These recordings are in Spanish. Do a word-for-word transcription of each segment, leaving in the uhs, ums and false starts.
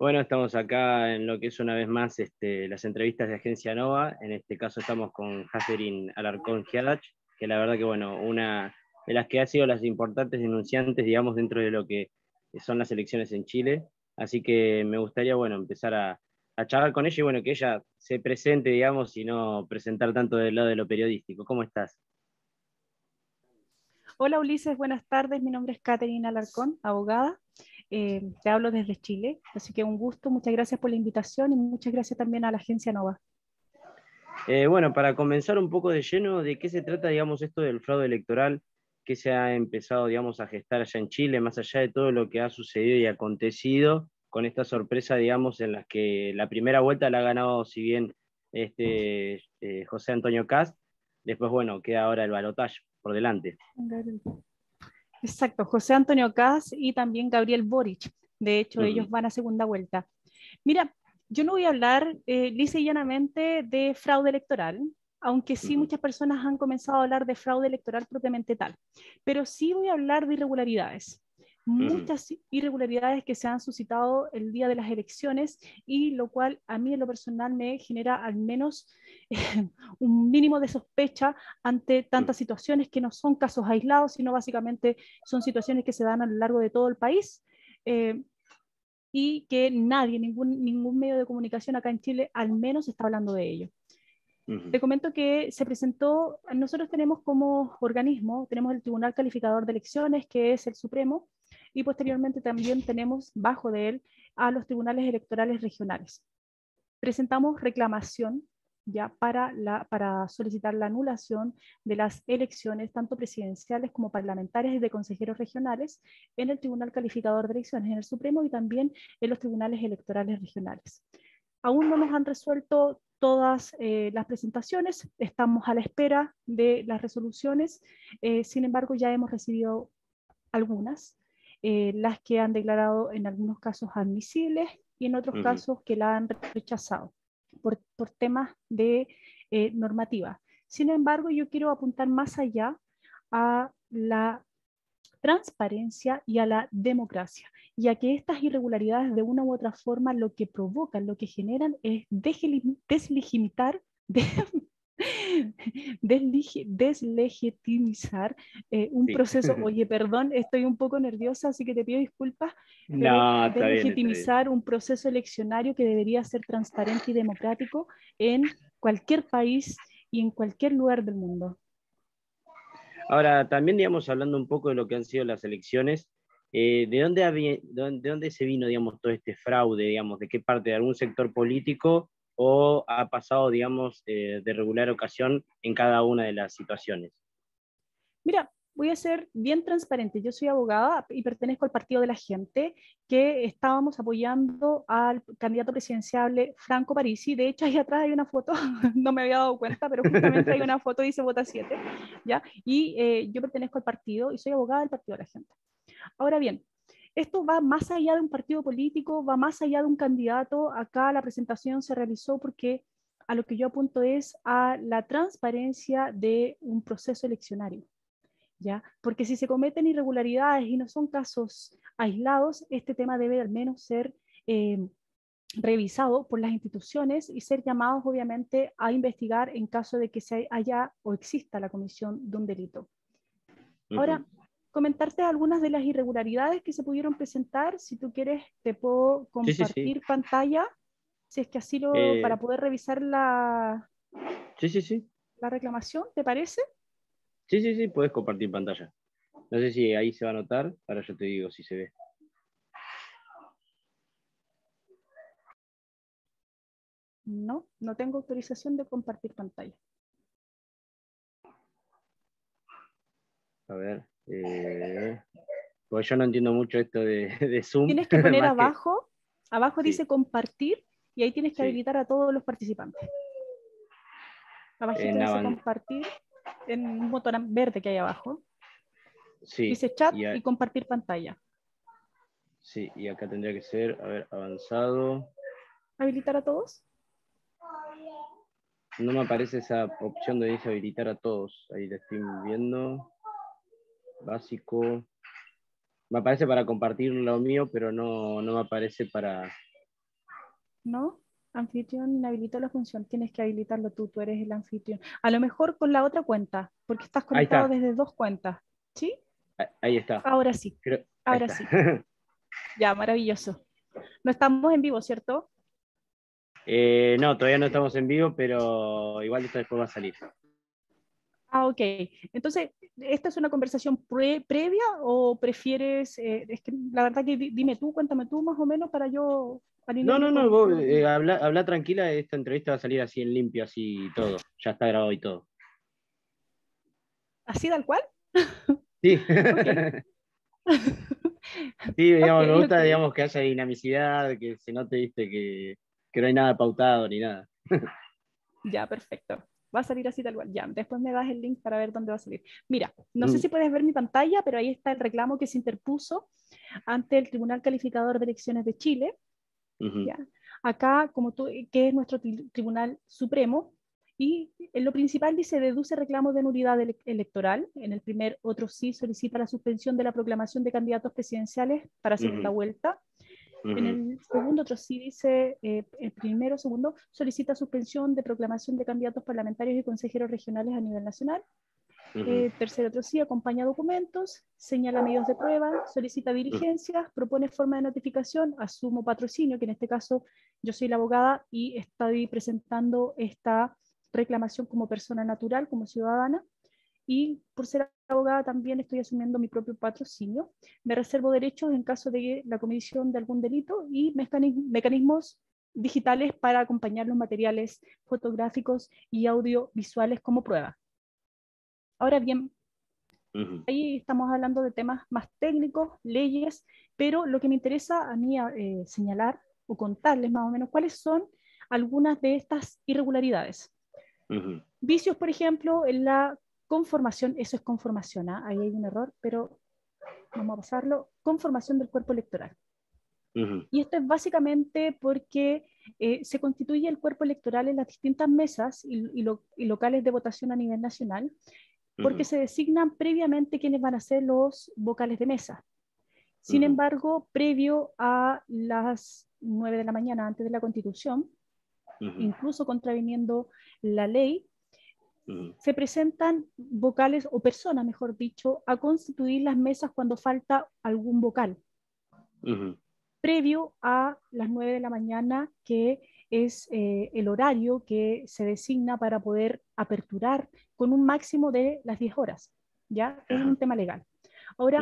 Bueno, estamos acá en lo que es una vez más este, las entrevistas de Agencia NOVA. En este caso estamos con Katherine Alarcón Giadach, que la verdad que bueno, una de las que ha sido las importantes denunciantes, digamos, dentro de lo que son las elecciones en Chile. Así que me gustaría, bueno, empezar a, a charlar con ella y bueno, que ella se presente, digamos, y no presentar tanto del lado de lo periodístico. ¿Cómo estás? Hola Ulises, buenas tardes. Mi nombre es Katherine Alarcón, abogada. Eh, te hablo desde Chile, así que un gusto, muchas gracias por la invitación y muchas gracias también a la Agencia NOVA. Eh, bueno, para comenzar un poco de lleno, ¿de qué se trata, digamos, esto del fraude electoral que se ha empezado, digamos, a gestar allá en Chile, más allá de todo lo que ha sucedido y acontecido con esta sorpresa, digamos, en la que la primera vuelta la ha ganado, si bien este, eh, José Antonio Kast, después, bueno, queda ahora el balotaje por delante? Exacto, José Antonio Kast y también Gabriel Boric. De hecho, uh-huh. ellos van a segunda vuelta. Mira, yo no voy a hablar eh, lisa y llanamente de fraude electoral, aunque sí uh-huh. muchas personas han comenzado a hablar de fraude electoral propiamente tal. Pero sí voy a hablar de irregularidades. Uh-huh. Muchas irregularidades que se han suscitado el día de las elecciones y lo cual a mí en lo personal me genera al menos eh, un mínimo de sospecha ante tantas situaciones que no son casos aislados, sino básicamente son situaciones que se dan a lo largo de todo el país eh, y que nadie, ningún, ningún medio de comunicación acá en Chile al menos está hablando de ello. Uh-huh. Te comento que se presentó, nosotros tenemos como organismo, tenemos el Tribunal Calificador de Elecciones, que es el Supremo, y posteriormente también tenemos bajo de él a los tribunales electorales regionales. Presentamos reclamación ya para, la, para solicitar la anulación de las elecciones tanto presidenciales como parlamentarias y de consejeros regionales en el Tribunal Calificador de Elecciones, en el Supremo y también en los tribunales electorales regionales. Aún no nos han resuelto todas eh, las presentaciones, estamos a la espera de las resoluciones, eh, sin embargo ya hemos recibido algunas. Eh, las que han declarado en algunos casos admisibles y en otros uh-huh. casos que la han rechazado por, por temas de eh, normativa. Sin embargo, yo quiero apuntar más allá a la transparencia y a la democracia, ya que estas irregularidades de una u otra forma lo que provocan, lo que generan es deslegitimizar de, Deslegi deslegitimizar eh, un sí. proceso. Oye, perdón, estoy un poco nerviosa, así que te pido disculpas. No, está deslegitimizar bien, un proceso eleccionario que debería ser transparente y democrático en cualquier país y en cualquier lugar del mundo. Ahora, también, digamos, hablando un poco de lo que han sido las elecciones, eh, ¿de dónde había, de dónde se vino, digamos, todo este fraude, digamos, de qué parte, de algún sector político? ¿O ha pasado, digamos, eh, de regular ocasión en cada una de las situaciones? Mira, voy a ser bien transparente. Yo soy abogada y pertenezco al Partido de la Gente, que estábamos apoyando al candidato presidencial Franco Parisi. De hecho, ahí atrás hay una foto, no me había dado cuenta, pero justamente hay una foto, dice Vota siete, ¿ya? Y eh, yo pertenezco al partido y soy abogada del Partido de la Gente. Ahora bien, esto va más allá de un partido político, va más allá de un candidato. Acá la presentación se realizó porque a lo que yo apunto es a la transparencia de un proceso eleccionario, ¿ya? Porque si se cometen irregularidades y no son casos aislados, este tema debe al menos ser eh, revisado por las instituciones y ser llamados obviamente a investigar en caso de que se haya o exista la comisión de un delito. Ahora, uh-huh. comentarte algunas de las irregularidades que se pudieron presentar. Si tú quieres, te puedo compartir sí, sí, sí. pantalla, si es que así lo... Eh, para poder revisar la... Sí, sí, sí. La reclamación, ¿te parece? Sí, sí, sí, puedes compartir pantalla. No sé si ahí se va a notar, ahora yo te digo si se ve. No, no tengo autorización de compartir pantalla. A ver... Eh, pues yo no entiendo mucho esto de, de Zoom. Tienes que poner abajo, que... abajo sí. dice compartir y ahí tienes que sí. habilitar a todos los participantes. Abajito en dice compartir, en un botón verde que hay abajo. Sí. Dice chat y, a... y compartir pantalla. Sí, y acá tendría que ser, a ver, avanzado. ¿Habilitar a todos? No me aparece esa opción donde dice habilitar a todos. Ahí la estoy viendo. Básico. Me aparece para compartir lo mío, pero no, no me aparece para, ¿no? Anfitrión inhabilitó la función, tienes que habilitarlo tú, tú eres el anfitrión. A lo mejor con la otra cuenta, porque estás conectado desde dos cuentas, ¿sí? Ahí está. Ahora sí, Creo... ahora sí. Ya, maravilloso. No estamos en vivo, ¿cierto? Eh, no, todavía no estamos en vivo, pero igual esto después va a salir. Ah, ok. Entonces, ¿esta es una conversación pre previa o prefieres...? Eh, es que la verdad que dime tú, cuéntame tú más o menos para yo... No, no, no, vos eh, habla, habla tranquila, esta entrevista va a salir así en limpio, así todo, ya está grabado y todo. ¿Así tal cual? Sí. Okay. Sí, digamos, okay, me gusta, okay, digamos, que haya dinamicidad, que se note, viste, que, que no hay nada pautado ni nada. Ya, perfecto. Va a salir así tal cual. Ya, después me das el link para ver dónde va a salir. Mira, no mm. sé si puedes ver mi pantalla, pero ahí está el reclamo que se interpuso ante el Tribunal Calificador de Elecciones de Chile. ¿Ya? Acá, como tú, que es nuestro tri Tribunal Supremo, y en lo principal dice, deduce reclamo de nulidad ele electoral. En el primer, otro sí, solicita la suspensión de la proclamación de candidatos presidenciales para segunda uh -huh. vuelta. Uh -huh. En el segundo, otro sí dice, eh, el primero, segundo, solicita suspensión de proclamación de candidatos parlamentarios y consejeros regionales a nivel nacional. Uh -huh. eh, tercero, otro sí, acompaña documentos, señala medios de prueba, solicita diligencias, uh -huh. propone forma de notificación, asumo patrocinio, que en este caso yo soy la abogada y estoy presentando esta reclamación como persona natural, como ciudadana, y por ser abogada también estoy asumiendo mi propio patrocinio. Me reservo derechos en caso de la comisión de algún delito y mecanismos digitales para acompañar los materiales fotográficos y audiovisuales como prueba. Ahora bien, uh-huh. ahí estamos hablando de temas más técnicos, leyes, pero lo que me interesa a mí eh, señalar o contarles más o menos cuáles son algunas de estas irregularidades. Uh-huh. Vicios, por ejemplo, en la conformación, eso es conformación, ¿ah? Ahí hay un error, pero vamos a pasarlo, conformación del cuerpo electoral. Uh-huh. Y esto es básicamente porque eh, se constituye el cuerpo electoral en las distintas mesas y, y, lo, y locales de votación a nivel nacional, porque se designan previamente quienes van a ser los vocales de mesa. Sin uh-huh. embargo, previo a las nueve de la mañana, antes de la Constitución, uh-huh. incluso contraviniendo la ley, uh-huh. se presentan vocales o personas, mejor dicho, a constituir las mesas cuando falta algún vocal. Uh-huh. Previo a las nueve de la mañana, que es eh, el horario que se designa para poder aperturar con un máximo de las diez horas, ¿ya? Es un tema legal. Ahora,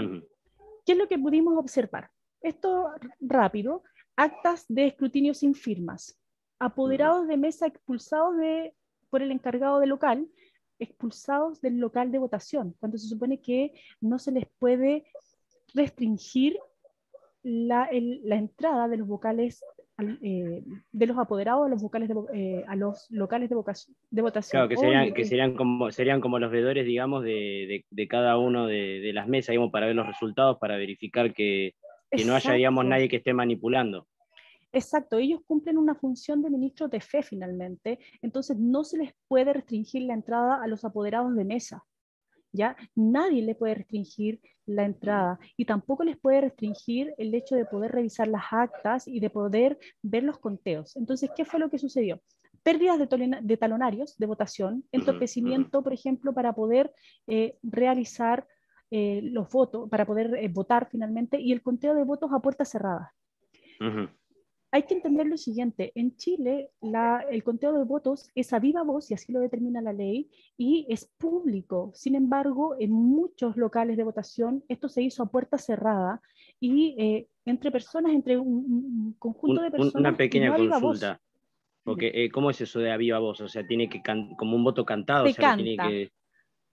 ¿qué es lo que pudimos observar? Esto rápido, actas de escrutinio sin firmas, apoderados de mesa expulsados de, por el encargado de local, expulsados del local de votación, cuando se supone que no se les puede restringir la, el, la entrada de los vocales Eh, de los apoderados a los vocales de, eh, a los locales de, de votación. Claro, que serían, que serían, como, serían como los veedores, digamos, de, de, de cada uno de, de las mesas, digamos, para ver los resultados, para verificar que, que no haya, digamos, nadie que esté manipulando. Exacto, ellos cumplen una función de ministros de fe finalmente, entonces no se les puede restringir la entrada a los apoderados de mesa, ¿ya? Nadie le puede restringir la entrada y tampoco les puede restringir el hecho de poder revisar las actas y de poder ver los conteos. Entonces, ¿qué fue lo que sucedió? Pérdidas de, de talonarios de votación, entorpecimiento, por ejemplo, para poder eh, realizar eh, los votos, para poder eh, votar finalmente, y el conteo de votos a puerta cerrada. Uh-huh. Hay que entender lo siguiente, en Chile la, el conteo de votos es a viva voz, y así lo determina la ley, y es público. Sin embargo, en muchos locales de votación esto se hizo a puerta cerrada, y eh, entre personas, entre un, un conjunto un, de personas... Una pequeña no consulta, porque eh, ¿cómo es eso de a viva voz? O sea, tiene que can, como un voto cantado. Se o sea, canta. Tiene que...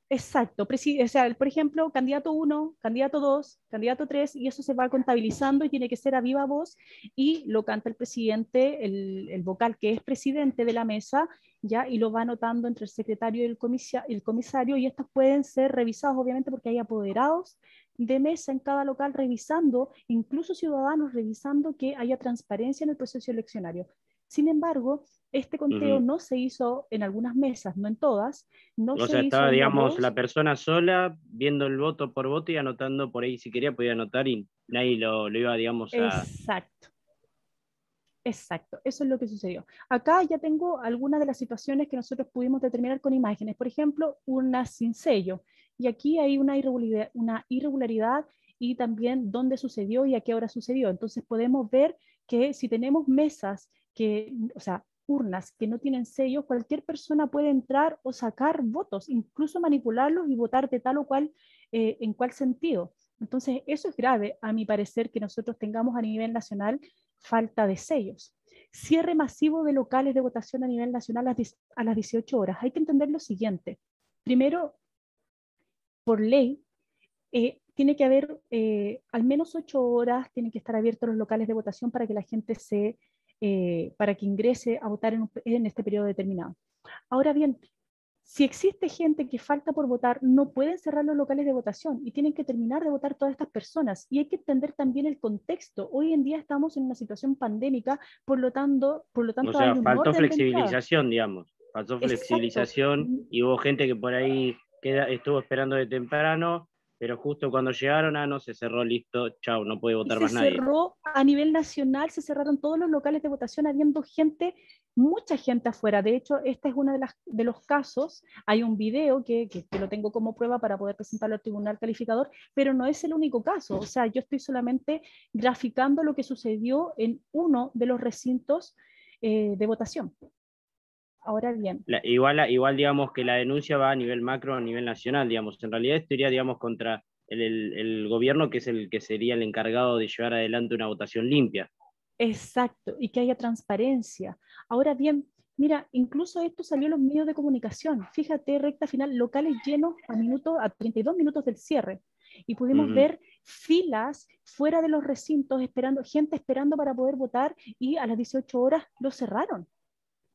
Exacto, o sea, por ejemplo, candidato uno, candidato dos, candidato tres, y eso se va contabilizando y tiene que ser a viva voz, y lo canta el presidente, el, el vocal que es presidente de la mesa, ya, y lo va anotando entre el secretario y el, comisa, el comisario, y estos pueden ser revisados, obviamente, porque hay apoderados de mesa en cada local revisando, incluso ciudadanos revisando que haya transparencia en el proceso eleccionario. Sin embargo, este conteo uh-huh. no se hizo en algunas mesas, no en todas. No o se sea, hizo estaba, digamos, voz. La persona sola viendo el voto por voto y anotando por ahí, si quería podía anotar y nadie lo, lo iba, digamos, a... Exacto. Exacto, eso es lo que sucedió. Acá ya tengo algunas de las situaciones que nosotros pudimos determinar con imágenes, por ejemplo, una sin sello, y aquí hay una irregularidad, una irregularidad y también dónde sucedió y a qué hora sucedió. Entonces podemos ver que si tenemos mesas, que, o sea, urnas que no tienen sello, cualquier persona puede entrar o sacar votos, incluso manipularlos y votar de tal o cual, eh, en cual sentido. Entonces eso es grave, a mi parecer, que nosotros tengamos a nivel nacional falta de sellos. Cierre masivo de locales de votación a nivel nacional a las dieciocho horas. Hay que entender lo siguiente. Primero, por ley, eh, tiene que haber eh, al menos ocho horas, tienen que estar abiertos los locales de votación para que la gente se, eh, para que ingrese a votar en, un, en este periodo determinado. Ahora bien, si existe gente que falta por votar, no pueden cerrar los locales de votación y tienen que terminar de votar todas estas personas. Y hay que entender también el contexto. Hoy en día estamos en una situación pandémica, por lo tanto... Por lo tanto o sea, hay un faltó flexibilización, digamos. Faltó flexibilización. Exacto. Y hubo gente que por ahí queda, estuvo esperando de temprano, pero justo cuando llegaron, ah, no, se cerró, listo, chao, no puede votar más nadie. Se cerró a nivel nacional, se cerraron todos los locales de votación, habiendo gente... mucha gente afuera. De hecho, este es uno de, las, de los casos, hay un video que, que, que lo tengo como prueba para poder presentarlo al Tribunal Calificador, pero no es el único caso. O sea, yo estoy solamente graficando lo que sucedió en uno de los recintos eh, de votación. Ahora bien. La, igual, igual digamos que la denuncia va a nivel macro, a nivel nacional, digamos. En realidad esto iría, digamos, contra el, el, el gobierno, que es el que sería el encargado de llevar adelante una votación limpia. Exacto, y que haya transparencia. Ahora bien, mira, incluso esto salió en los medios de comunicación. Fíjate, recta final, locales llenos a, minuto, a treinta y dos minutos del cierre. Y pudimos uh-huh. ver filas fuera de los recintos, esperando, gente esperando para poder votar, y a las dieciocho horas lo cerraron.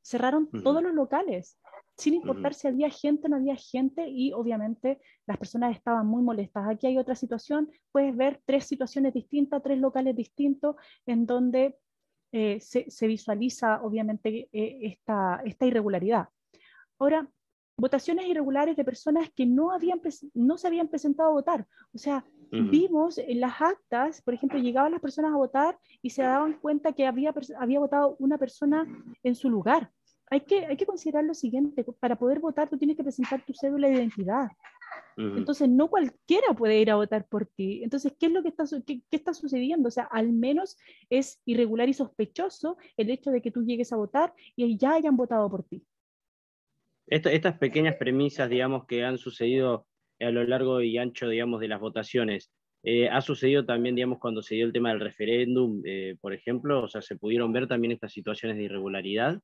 Cerraron uh-huh. todos los locales, sin importar uh-huh. si había gente o no había gente, y obviamente las personas estaban muy molestas. Aquí hay otra situación, puedes ver tres situaciones distintas, tres locales distintos, en donde eh, se, se visualiza obviamente eh, esta, esta irregularidad. Ahora, votaciones irregulares de personas que no, habían no se habían presentado a votar. O sea, uh-huh. vimos en las actas, por ejemplo, llegaban las personas a votar y se daban cuenta que había, había votado una persona en su lugar. Hay que, hay que considerar lo siguiente, para poder votar tú tienes que presentar tu cédula de identidad. Uh-huh. Entonces no cualquiera puede ir a votar por ti. Entonces, ¿qué es lo que está, qué, qué está sucediendo? O sea, al menos es irregular y sospechoso el hecho de que tú llegues a votar y ya hayan votado por ti. Esto, estas pequeñas premisas, digamos, que han sucedido a lo largo y ancho, digamos, de las votaciones, eh, ha sucedido también, digamos, cuando se dio el tema del referéndum, eh, por ejemplo, o sea, ¿se pudieron ver también estas situaciones de irregularidad?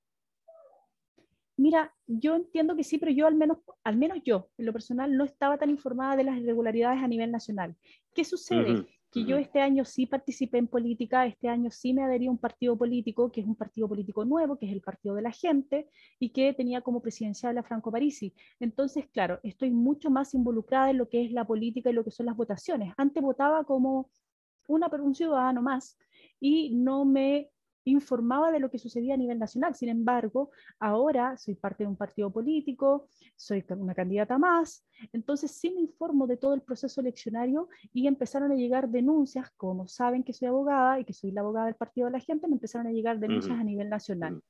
Mira, yo entiendo que sí, pero yo al menos, al menos yo, en lo personal, no estaba tan informada de las irregularidades a nivel nacional. ¿Qué sucede? Uh-huh. Que yo este año sí participé en política, este año sí me adherí a un partido político, que es un partido político nuevo, que es el Partido de la Gente, y que tenía como presidencial a Franco Parisi. Entonces, claro, estoy mucho más involucrada en lo que es la política y lo que son las votaciones. Antes votaba como una, un ciudadano más, y no me informaba de lo que sucedía a nivel nacional. Sin embargo, ahora soy parte de un partido político, soy una candidata más, entonces sí me informo de todo el proceso eleccionario, y empezaron a llegar denuncias, como saben que soy abogada y que soy la abogada del Partido de la Gente, me empezaron a llegar denuncias uh-huh. a nivel nacional.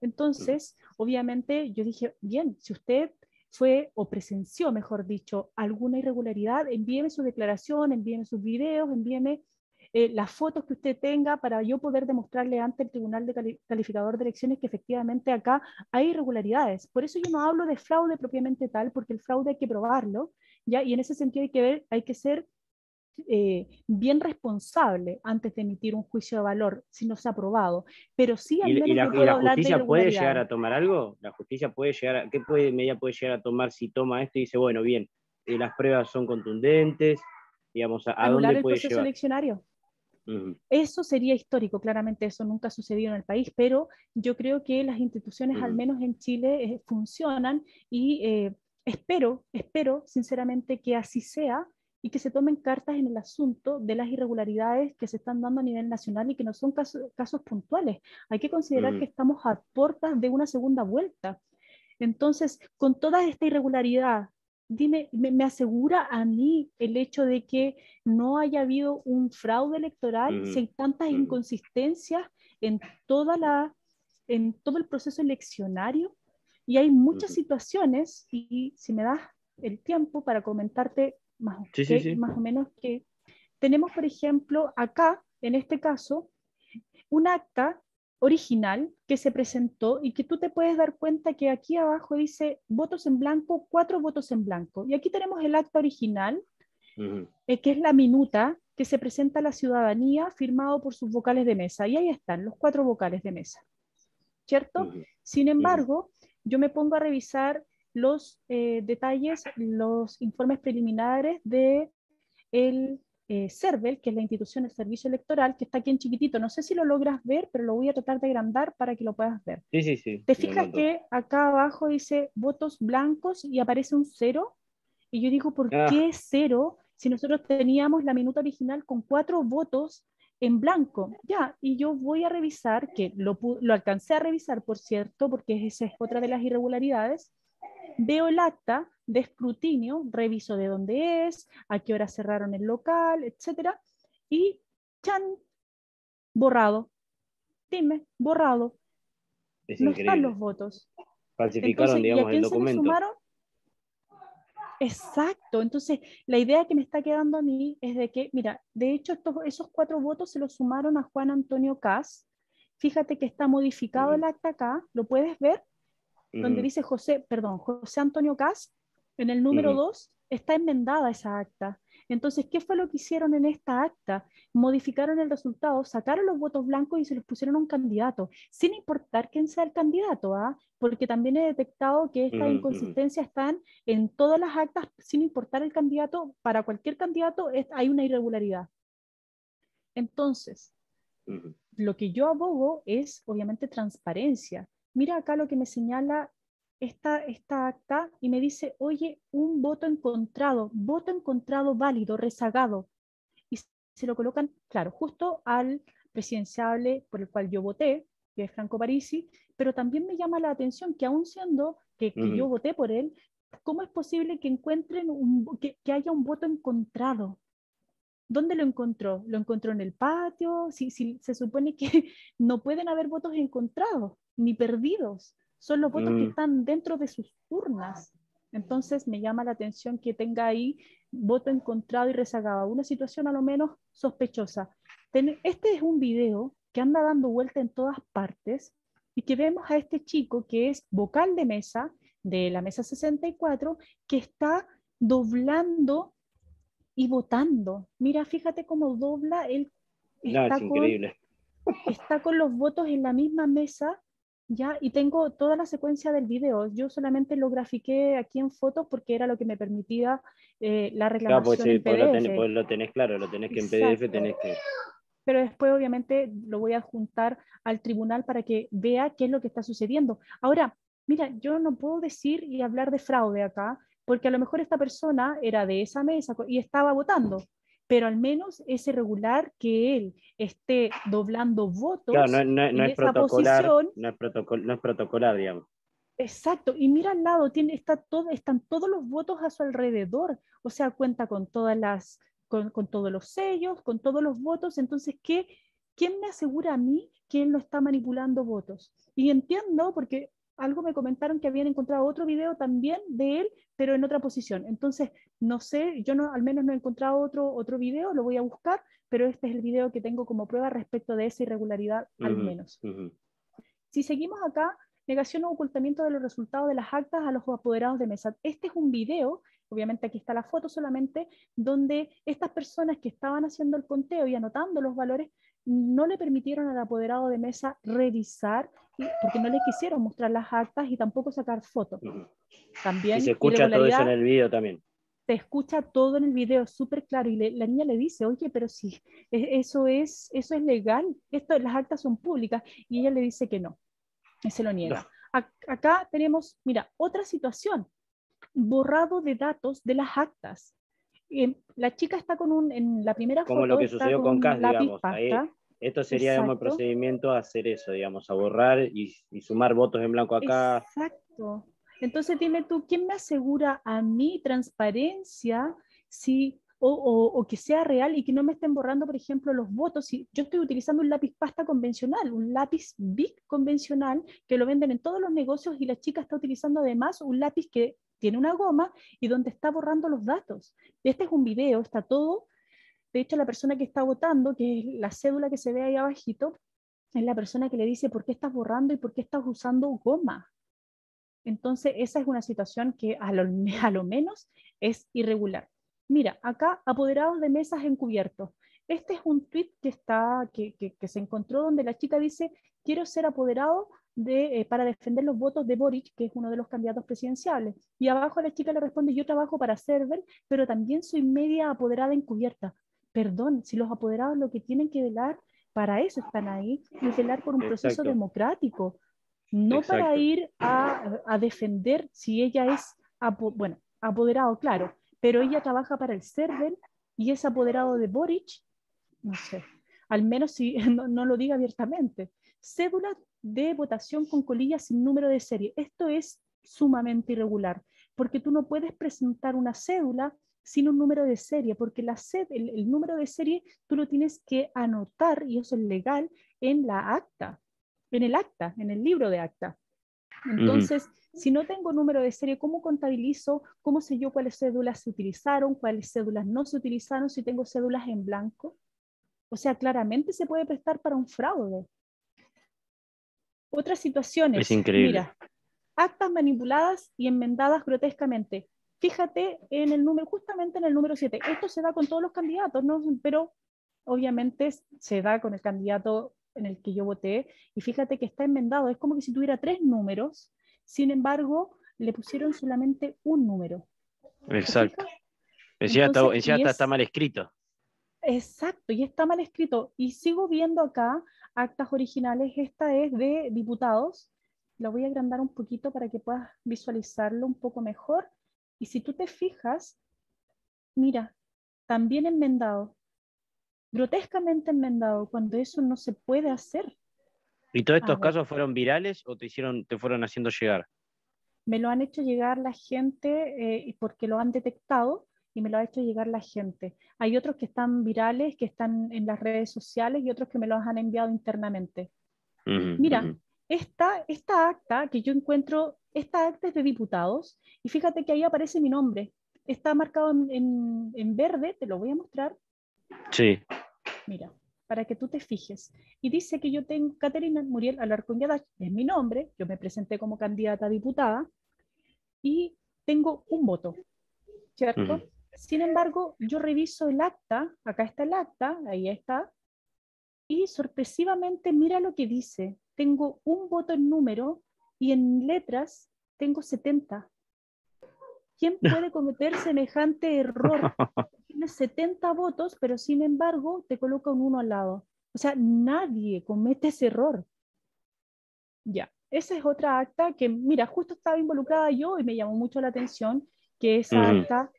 Entonces, uh-huh. obviamente, yo dije, bien, si usted fue o presenció, mejor dicho, alguna irregularidad, envíeme su declaración, envíeme sus videos, envíeme... Eh, las fotos que usted tenga para yo poder demostrarle ante el Tribunal de Cali- Calificador de Elecciones que efectivamente acá hay irregularidades. Por eso yo no hablo de fraude propiamente tal, porque el fraude hay que probarlo, ¿ya? Y en ese sentido hay que, ver, hay que ser eh, bien responsable antes de emitir un juicio de valor, si no se ha probado. Pero sí, al menos ¿Y la, yo puedo ¿y la hablar justicia de puede llegar a tomar algo? ¿La justicia puede llegar a, qué puede, medida puede llegar a tomar si toma esto y dice, bueno, bien, eh, las pruebas son contundentes, digamos, ¿a, a dónde puede llegar? Eleccionario. Eso sería histórico, claramente eso nunca ha sucedido en el país, pero yo creo que las instituciones, uh-huh. al menos en Chile, eh, funcionan, y eh, espero, espero sinceramente que así sea, y que se tomen cartas en el asunto de las irregularidades que se están dando a nivel nacional, y que no son caso, casos puntuales. Hay que considerar uh-huh. que estamos a puertas de una segunda vuelta. Entonces, con toda esta irregularidad, Dime, me, me asegura a mí el hecho de que no haya habido un fraude electoral, mm. si hay tantas mm. inconsistencias en, toda la, en todo el proceso eleccionario, y hay muchas situaciones, y si me das el tiempo para comentarte más, sí, que, sí, sí. más o menos que tenemos, por ejemplo, acá, en este caso, un acta original que se presentó y que tú te puedes dar cuenta que aquí abajo dice votos en blanco, cuatro votos en blanco. Y aquí tenemos el acta original, uh-huh. eh, que es la minuta que se presenta a la ciudadanía firmado por sus vocales de mesa. Y ahí están los cuatro vocales de mesa, ¿cierto? Uh-huh. Sin embargo, uh-huh. yo me pongo a revisar los eh, detalles, los informes preliminares de el Eh, Servel, que es la institución del servicio electoral, que está aquí en chiquitito. No sé si lo logras ver, pero lo voy a tratar de agrandar para que lo puedas ver. Sí, sí, sí. ¿Te fijas que acá abajo dice votos blancos y aparece un cero? Y yo digo, ¿por ah. qué cero? Si nosotros teníamos la minuta original con cuatro votos en blanco. Ya, y yo voy a revisar, que lo, lo alcancé a revisar, por cierto, porque esa es otra de las irregularidades. Veo el acta de escrutinio, reviso de dónde es, a qué hora cerraron el local, etcétera. Y ¡chan! Borrado. Dime, borrado. Es no increíble. Están los votos. Falsificaron, entonces, digamos, el documento. Exacto. Entonces, la idea que me está quedando a mí es de que, mira, de hecho, estos, esos cuatro votos se los sumaron a Juan Antonio Kast. Fíjate que está modificado uh-huh. el acta acá. ¿Lo puedes ver? Donde dice José, perdón, José Antonio Kast, en el número dos, uh-huh. está enmendada esa acta. Entonces, ¿qué fue lo que hicieron en esta acta? Modificaron el resultado, sacaron los votos blancos y se los pusieron a un candidato, sin importar quién sea el candidato, ¿ah? Porque también he detectado que estas uh-huh. inconsistencias están en todas las actas, sin importar el candidato. Para cualquier candidato es, hay una irregularidad. Entonces, uh-huh. lo que yo abogo es, obviamente, transparencia. Mira acá lo que me señala esta, esta acta y me dice, oye, un voto encontrado, voto encontrado válido, rezagado. Y se lo colocan, claro, justo al presidenciable por el cual yo voté, que es Franco Parisi, pero también me llama la atención que aún siendo que, que uh-huh. yo voté por él, ¿cómo es posible que encuentren un, que, que haya un voto encontrado? ¿Dónde lo encontró? ¿Lo encontró en el patio? Si, si, se supone que no pueden haber votos encontrados ni perdidos. Son los votos mm. que están dentro de sus urnas. Entonces me llama la atención que tenga ahí voto encontrado y rezagado. Una situación a lo menos sospechosa. Este es un video que anda dando vuelta en todas partes y que vemos a este chico que es vocal de mesa, de la mesa sesenta y cuatro, que está doblando y votando. Mira, fíjate cómo dobla él. No, es increíble. Está con los votos en la misma mesa, ya, y tengo toda la secuencia del video. Yo solamente lo grafiqué aquí en fotos porque era lo que me permitía eh, la reclamación. Claro, pues, sí, en P D F. Pues lo, tenés, pues lo tenés claro, lo tenés que en Exacto. P D F tenés que... Pero después obviamente lo voy a adjuntar al tribunal para que vea qué es lo que está sucediendo. Ahora, mira, yo no puedo decir y hablar de fraude acá, porque a lo mejor esta persona era de esa mesa y estaba votando, pero al menos es irregular que él esté doblando votos. Claro, no, no, no, en es esa posición. No, es protocol, no es protocolar, digamos. Exacto, y mira al lado, tiene, está todo, están todos los votos a su alrededor, o sea, cuenta con, todas las, con, con todos los sellos, con todos los votos, entonces, ¿qué, ¿quién me asegura a mí que él no está manipulando votos? Y entiendo, porque... algo me comentaron que habían encontrado otro video también de él, pero en otra posición. Entonces, no sé, yo no, al menos no he encontrado otro, otro video, lo voy a buscar, pero este es el video que tengo como prueba respecto de esa irregularidad, uh-huh, al menos. Uh-huh. Si seguimos acá, negación o ocultamiento de los resultados de las actas a los apoderados de mesa. Este es un video, obviamente aquí está la foto solamente, donde estas personas que estaban haciendo el conteo y anotando los valores, no le permitieron al apoderado de mesa revisar, porque no le quisieron mostrar las actas y tampoco sacar fotos. Uh-huh. También, y se escucha todo eso en el video también. Se escucha todo en el video, súper claro, y le, la niña le dice, oye, pero si eso es, eso es legal, esto, las actas son públicas, y ella le dice que no, y se lo niega. No. A, acá tenemos, mira, otra situación, borrado de datos de las actas. Eh, la chica está con un, en la primera como foto, lo que sucedió con Kast, digamos, ahí, esto sería, digamos, el procedimiento a hacer eso, digamos, a borrar y, y sumar votos en blanco acá. Exacto. Entonces dime tú, ¿quién me asegura a mí transparencia si o, o, o que sea real y que no me estén borrando, por ejemplo, los votos. Si yo estoy utilizando un lápiz pasta convencional, un lápiz Bic convencional, que lo venden en todos los negocios, y la chica está utilizando además un lápiz que tiene una goma y donde está borrando los datos. Este es un video, está todo. De hecho, la persona que está votando, que es la cédula que se ve ahí abajito, es la persona que le dice por qué estás borrando y por qué estás usando goma. Entonces, esa es una situación que a lo, a lo menos es irregular. Mira, acá, apoderados de mesas encubiertos. Este es un tuit que, está, que, que, que se encontró, donde la chica dice, quiero ser apoderado de, eh, para defender los votos de Boric, que es uno de los candidatos presidenciales. Y abajo la chica le responde, yo trabajo para Servel, pero también soy media apoderada encubierta. Perdón, si los apoderados lo que tienen que velar, para eso están ahí, es velar por un Exacto. proceso democrático. No Exacto. para ir a, a defender si ella es, apo bueno, apoderado, claro, pero ella trabaja para el Servel y es apoderado de Boric, no sé, al menos si no, no lo diga abiertamente. Cédula de votación con colillas sin número de serie. Esto es sumamente irregular, porque tú no puedes presentar una cédula sin un número de serie, porque la sed, el, el número de serie tú lo tienes que anotar, y eso es legal, en la acta. en el acta, en el libro de acta. Entonces, uh-huh. si no tengo número de serie, ¿cómo contabilizo? ¿Cómo sé yo cuáles cédulas se utilizaron? ¿Cuáles cédulas no se utilizaron? Si tengo cédulas en blanco. O sea, claramente se puede prestar para un fraude. Otras situaciones. Es increíble. Mira, actas manipuladas y enmendadas grotescamente. Fíjate en el número, justamente en el número siete. Esto se da con todos los candidatos, ¿no? Pero obviamente se da con el candidato en el que yo voté, y fíjate que está enmendado, es como que si tuviera tres números, sin embargo, le pusieron solamente un número. Exacto. Encima está, está, está mal escrito. Exacto, y está mal escrito. Y sigo viendo acá actas originales, esta es de diputados, la voy a agrandar un poquito para que puedas visualizarlo un poco mejor, y si tú te fijas, mira, también enmendado. Grotescamente enmendado, cuando eso no se puede hacer. ¿Y todos estos casos fueron virales o te hicieron, te fueron haciendo llegar? Me lo han hecho llegar la gente, eh, porque lo han detectado y me lo ha hecho llegar la gente. Hay otros que están virales, que están en las redes sociales, y otros que me los han enviado internamente. Uh-huh, Mira, uh-huh. esta, esta acta que yo encuentro, esta acta es de diputados, y fíjate que ahí aparece mi nombre. Está marcado en, en, en verde, te lo voy a mostrar. Sí. Mira, para que tú te fijes. Y dice que yo tengo Katherine Muriel Alarcón Giadach, es mi nombre, yo me presenté como candidata a diputada y tengo un voto, ¿cierto? Uh-huh. Sin embargo, yo reviso el acta, acá está el acta, ahí está, y sorpresivamente mira lo que dice, tengo un voto en número y en letras tengo setenta. ¿Quién puede cometer semejante error? Tienes setenta votos, pero sin embargo te coloca un uno al lado. O sea, nadie comete ese error. Ya, esa es otra acta que, mira, justo estaba involucrada yo y me llamó mucho la atención que esa uh-huh. acta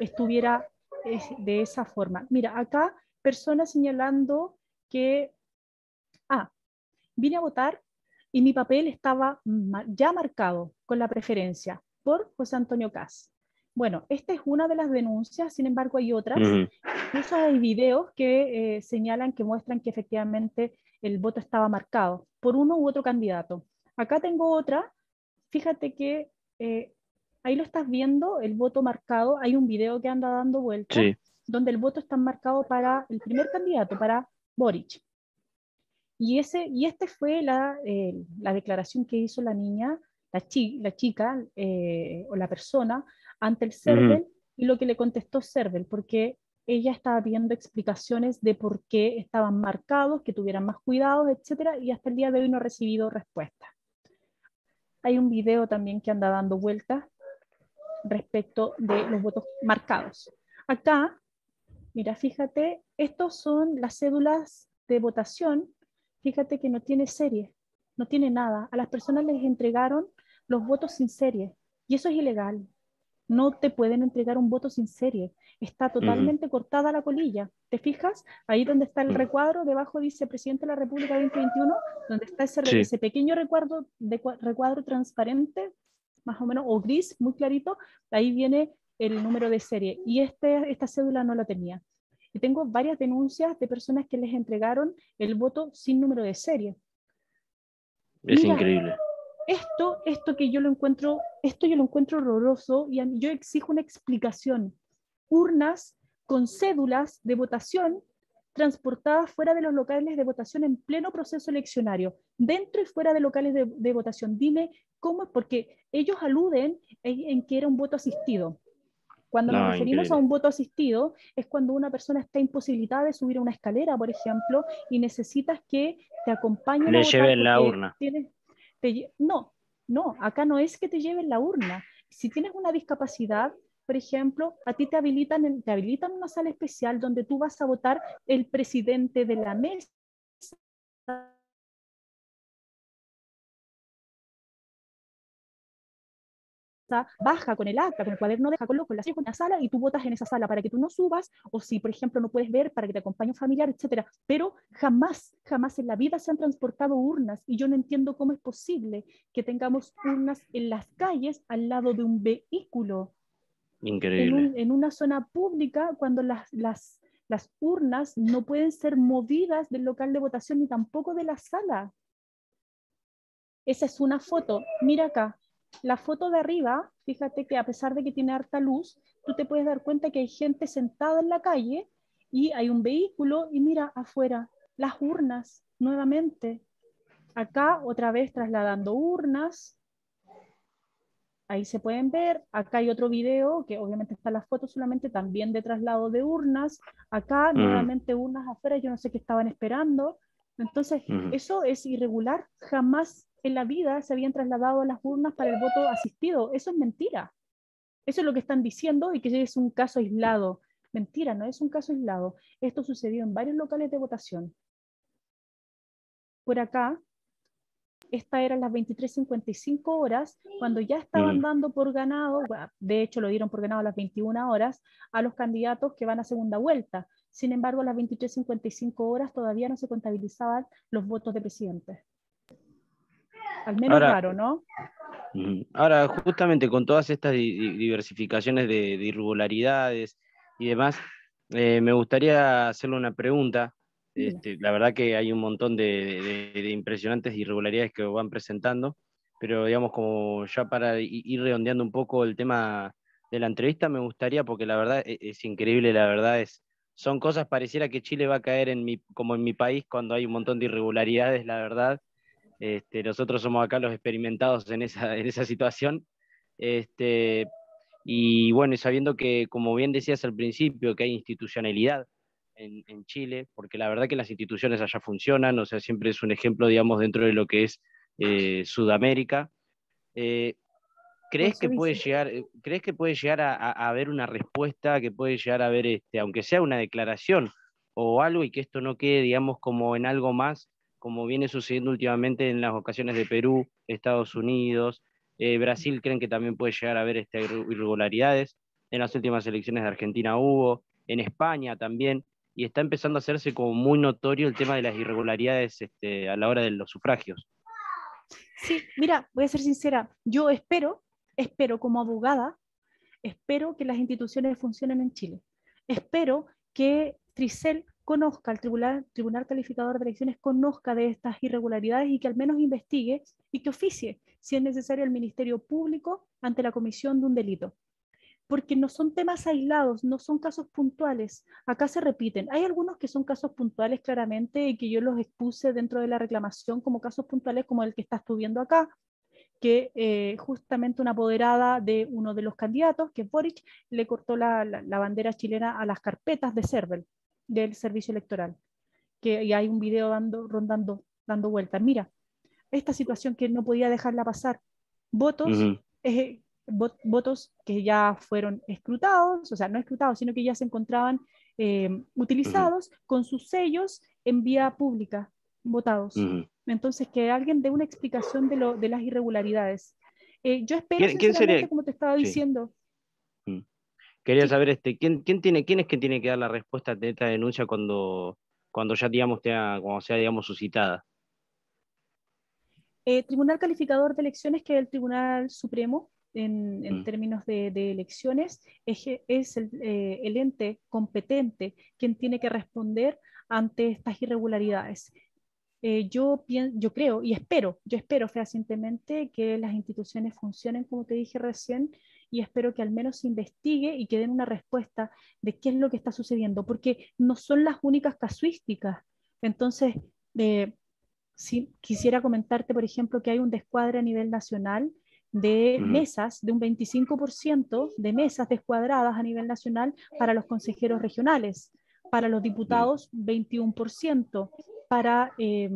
estuviera eh, de esa forma. Mira, acá personas señalando que, ah, vine a votar y mi papel estaba ma- ya marcado con la preferencia por José Antonio Kast. Bueno, esta es una de las denuncias, sin embargo hay otras. Uh-huh. Incluso hay videos que eh, señalan, que muestran que efectivamente el voto estaba marcado por uno u otro candidato. Acá tengo otra, fíjate que eh, ahí lo estás viendo, el voto marcado, hay un video que anda dando vueltas, sí. donde el voto está marcado para el primer candidato, para Boric. Y, ese, y este fue la, eh, la declaración que hizo la niña, La, chi la chica eh, o la persona ante el Servel uh-huh. y lo que le contestó Servel, porque ella estaba pidiendo explicaciones de por qué estaban marcados, que tuvieran más cuidados, etcétera, y hasta el día de hoy no ha recibido respuesta. Hay un video también que anda dando vueltas respecto de los votos marcados. Acá, mira, fíjate, estos son las cédulas de votación, fíjate que no tiene serie, no tiene nada. A las personas les entregaron los votos sin serie, y eso es ilegal. No te pueden entregar un voto sin serie. Está totalmente uh-huh. cortada la colilla. ¿Te fijas? Ahí donde está el recuadro, debajo dice Presidente de la República veinte veintiuno, donde está ese, sí. ese pequeño recuadro, de, recuadro transparente, más o menos, o gris, muy clarito, ahí viene el número de serie, y este, esta cédula no la tenía. Y tengo varias denuncias de personas que les entregaron el voto sin número de serie. Es Mira, increíble. Esto, esto que yo lo encuentro, esto yo lo encuentro horroroso, y yo exijo una explicación. Urnas con cédulas de votación transportadas fuera de los locales de votación en pleno proceso eleccionario, dentro y fuera de locales de, de votación. Dime cómo, porque ellos aluden en, en que era un voto asistido. Cuando no, nos referimos increíble. a un voto asistido, es cuando una persona está imposibilitada de subir una escalera, por ejemplo, y necesitas que te acompañen. Le lleven la urna. Tienes, te, no, no, acá no es que te lleven la urna. Si tienes una discapacidad, por ejemplo, a ti te habilitan, te habilitan una sala especial donde tú vas a votar el presidente de la mesa. Baja con el acta, con el cuaderno de acta, con la con la sala, y tú votas en esa sala para que tú no subas, o si por ejemplo no puedes ver, para que te acompañe un familiar, etcétera. Pero jamás, jamás en la vida se han transportado urnas, y yo no entiendo cómo es posible que tengamos urnas en las calles al lado de un vehículo. Increíble. En, un, en una zona pública, cuando las, las, las urnas no pueden ser movidas del local de votación ni tampoco de la sala. Esa es una foto. Mira acá. La foto de arriba, fíjate que a pesar de que tiene harta luz, tú te puedes dar cuenta que hay gente sentada en la calle y hay un vehículo, y mira afuera, las urnas nuevamente. Acá otra vez trasladando urnas. Ahí se pueden ver, acá hay otro video, que obviamente está la foto solamente, también de traslado de urnas. Acá mm. nuevamente urnas afuera, yo no sé qué estaban esperando. Entonces, mm. eso es irregular, jamás en la vida se habían trasladado las urnas para el voto asistido. Eso es mentira. Eso es lo que están diciendo, y que es un caso aislado. Mentira, no es un caso aislado. Esto sucedió en varios locales de votación. Por acá, esta era las veintitrés cincuenta y cinco horas, cuando ya estaban mm. dando por ganado, bueno, de hecho lo dieron por ganado a las veintiuna horas, a los candidatos que van a segunda vuelta. Sin embargo, a las veintitrés cincuenta y cinco horas todavía no se contabilizaban los votos de presidente. Al menos ahora, raro, ¿no? Ahora, justamente con todas estas di diversificaciones de, de irregularidades y demás, eh, me gustaría hacerle una pregunta. Este, la verdad que hay un montón de, de, de impresionantes irregularidades que van presentando, pero digamos, como ya para ir redondeando un poco el tema de la entrevista, me gustaría, porque la verdad es, es increíble, la verdad es, son cosas, pareciera que Chile va a caer en mi, como en mi país, cuando hay un montón de irregularidades, la verdad. Este, nosotros somos acá los experimentados en esa, en esa situación. Este, y bueno, sabiendo que, como bien decías al principio, que hay institucionalidad En, en Chile, porque la verdad que las instituciones allá funcionan, o sea, siempre es un ejemplo, digamos, dentro de lo que es eh, Sudamérica. Eh, ¿crees, que puede llegar, ¿Crees que puede llegar a, a, a haber una respuesta, que puede llegar a haber, este, aunque sea una declaración o algo, y que esto no quede, digamos, como en algo más, como viene sucediendo últimamente en las ocasiones de Perú, Estados Unidos, eh, Brasil? ¿Creen que también puede llegar a haber este, irregularidades? En las últimas elecciones de Argentina hubo, en España también, y está empezando a hacerse como muy notorio el tema de las irregularidades este, a la hora de los sufragios. Sí, mira, voy a ser sincera, yo espero, espero como abogada, espero que las instituciones funcionen en Chile. Espero que Tricel conozca, el Tribunal, Tribunal Calificador de Elecciones conozca de estas irregularidades, y que al menos investigue y que oficie, si es necesario, el Ministerio Público ante la comisión de un delito. Porque no son temas aislados, no son casos puntuales. Acá se repiten. Hay algunos que son casos puntuales claramente, y que yo los expuse dentro de la reclamación como casos puntuales, como el que estás tú viendo acá, que eh, justamente una apoderada de uno de los candidatos, que Boric, le cortó la, la, la bandera chilena a las carpetas de Servel, del servicio electoral. Que, y hay un video dando, rondando, dando vueltas. Mira, esta situación que no podía dejarla pasar. Votos... Uh-huh. eh, votos que ya fueron escrutados, o sea, no escrutados, sino que ya se encontraban eh, utilizados uh-huh. con sus sellos en vía pública, votados. Uh-huh. Entonces, que alguien dé una explicación de, lo, de las irregularidades. Eh, yo espero, ¿Quién, sinceramente, ¿quién como te estaba sí. diciendo. Uh-huh. Quería sí. saber, este, ¿quién, quién, tiene, ¿quién es que tiene que dar la respuesta de esta denuncia cuando, cuando ya, digamos, tenga, cuando sea, digamos, suscitada? Eh, Tribunal Calificador de Elecciones, que es el Tribunal Supremo, en, en mm. términos de, de elecciones, es, es el, eh, el ente competente quien tiene que responder ante estas irregularidades. Eh, yo, pienso, yo creo y espero, yo espero fehacientemente que las instituciones funcionen como te dije recién, y espero que al menos se investigue y que den una respuesta de qué es lo que está sucediendo, porque no son las únicas casuísticas. Entonces, eh, si, quisiera comentarte, por ejemplo, que hay un descuadre a nivel nacional de mesas, de un veinticinco por ciento de mesas descuadradas a nivel nacional para los consejeros regionales, para los diputados veintiuno por ciento, para... Eh,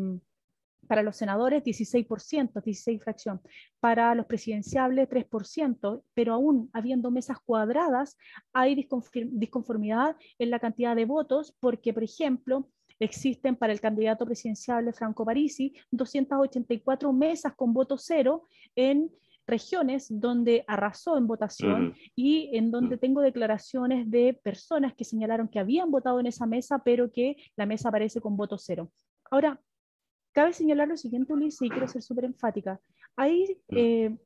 para los senadores dieciséis por ciento, dieciséis fracción, para los presidenciables tres por ciento, pero aún habiendo mesas cuadradas hay disconformidad en la cantidad de votos porque, por ejemplo, existen para el candidato presidenciable Franco Parisi doscientas ochenta y cuatro mesas con voto cero en regiones donde arrasó en votación uh-huh. y en donde tengo declaraciones de personas que señalaron que habían votado en esa mesa pero que la mesa aparece con voto cero. Ahora, cabe señalar lo siguiente, Ulises, y quiero ser súper enfática. Hay eh,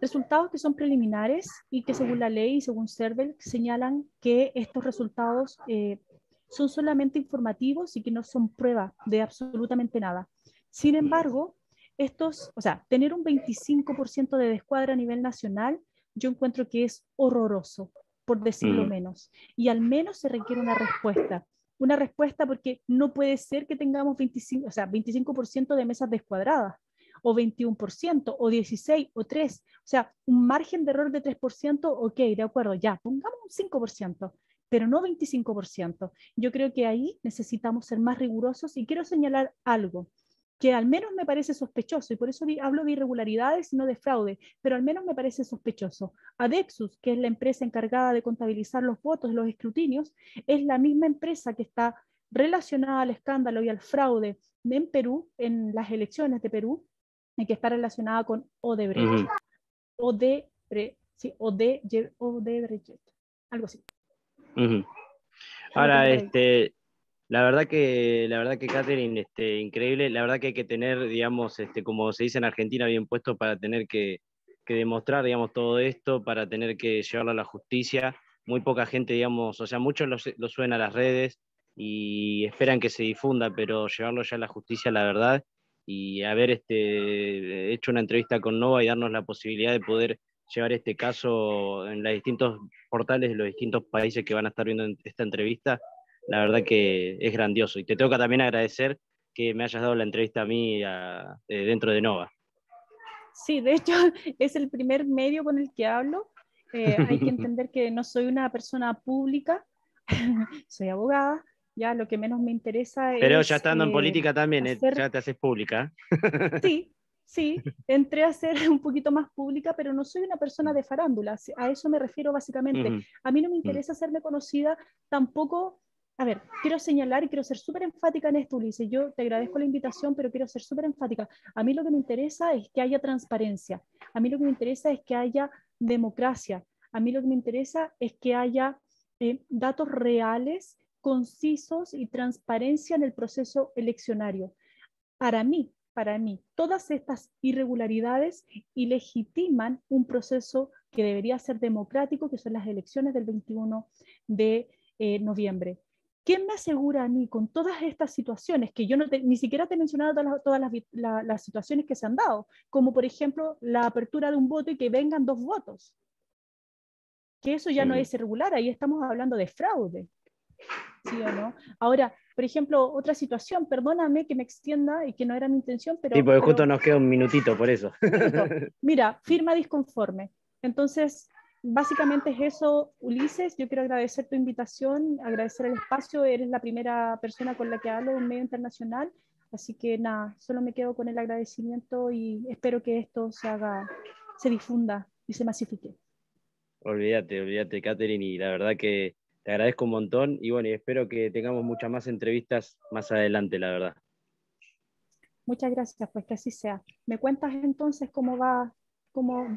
resultados que son preliminares y que según la ley y según Servel señalan que estos resultados eh, son solamente informativos y que no son prueba de absolutamente nada. Sin embargo, estos, o sea, tener un veinticinco por ciento de descuadre a nivel nacional, yo encuentro que es horroroso, por decirlo menos. Y al menos se requiere una respuesta. Una respuesta porque no puede ser que tengamos veinticinco, o sea, veinticinco por ciento de mesas descuadradas, o veintiuno por ciento, o dieciséis por ciento, o tres por ciento. O sea, un margen de error de tres por ciento, ok, de acuerdo, ya, pongamos un cinco por ciento, pero no veinticinco por ciento. Yo creo que ahí necesitamos ser más rigurosos y quiero señalar algo que al menos me parece sospechoso, y por eso hablo de irregularidades y no de fraude, pero al menos me parece sospechoso. Adexus, que es la empresa encargada de contabilizar los votos, los escrutinios, es la misma empresa que está relacionada al escándalo y al fraude en Perú, en las elecciones de Perú, y que está relacionada con Odebrecht. Uh-huh. Odebrecht, sí, Odebrecht, Odebrecht, algo así. Uh-huh. Ahora, este... La verdad que, la verdad que Katherine, este, increíble, la verdad que hay que tener, digamos, este, como se dice en Argentina, bien puesto para tener que, que demostrar, digamos, todo esto, para tener que llevarlo a la justicia. Muy poca gente, digamos, o sea, muchos lo, lo suben a las redes y esperan que se difunda, pero llevarlo ya a la justicia, la verdad, y haber este, hecho una entrevista con Nova y darnos la posibilidad de poder llevar este caso en los distintos portales de los distintos países que van a estar viendo esta entrevista, la verdad que es grandioso. Y te tengo que también agradecer que me hayas dado la entrevista a mí a, eh, dentro de Nova. Sí, de hecho, es el primer medio con el que hablo. Eh, hay que entender que no soy una persona pública, soy abogada, ya lo que menos me interesa es... Pero ya estando eh, en política también, hacer... ya te haces pública. Sí, sí, entré a ser un poquito más pública, pero no soy una persona de farándula, a eso me refiero básicamente. Uh-huh. A mí no me interesa hacerme conocida, tampoco... A ver, quiero señalar y quiero ser súper enfática en esto, Ulises. Yo te agradezco la invitación, pero quiero ser súper enfática. A mí lo que me interesa es que haya transparencia. A mí lo que me interesa es que haya democracia. A mí lo que me interesa es que haya eh, datos reales, concisos y transparencia en el proceso eleccionario. Para mí, para mí, todas estas irregularidades ilegitiman un proceso que debería ser democrático, que son las elecciones del veintiuno de noviembre. ¿Quién me asegura a mí con todas estas situaciones que yo no te, ni siquiera te he mencionado todas, las, todas las, la, las situaciones que se han dado, como por ejemplo la apertura de un voto y que vengan dos votos? Que eso ya sí. No es irregular, ahí estamos hablando de fraude. ¿Sí o no? Ahora, por ejemplo, otra situación, perdóname que me extienda y que no era mi intención, pero... Sí, porque pero, justo nos queda un minutito, por eso. Minuto. Mira, firma disconforme. Entonces... Básicamente es eso, Ulises. Yo quiero agradecer tu invitación, agradecer el espacio. Eres la primera persona con la que hablo en un medio internacional. Así que nada, solo me quedo con el agradecimiento y espero que esto se haga, se difunda y se masifique. Olvídate, olvídate, Katherine, y la verdad que te agradezco un montón. Y bueno, y espero que tengamos muchas más entrevistas más adelante, la verdad. Muchas gracias, pues que así sea. ¿Me cuentas entonces cómo va, cómo